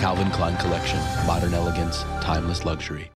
Calvin Klein Collection. Modern elegance, timeless luxury.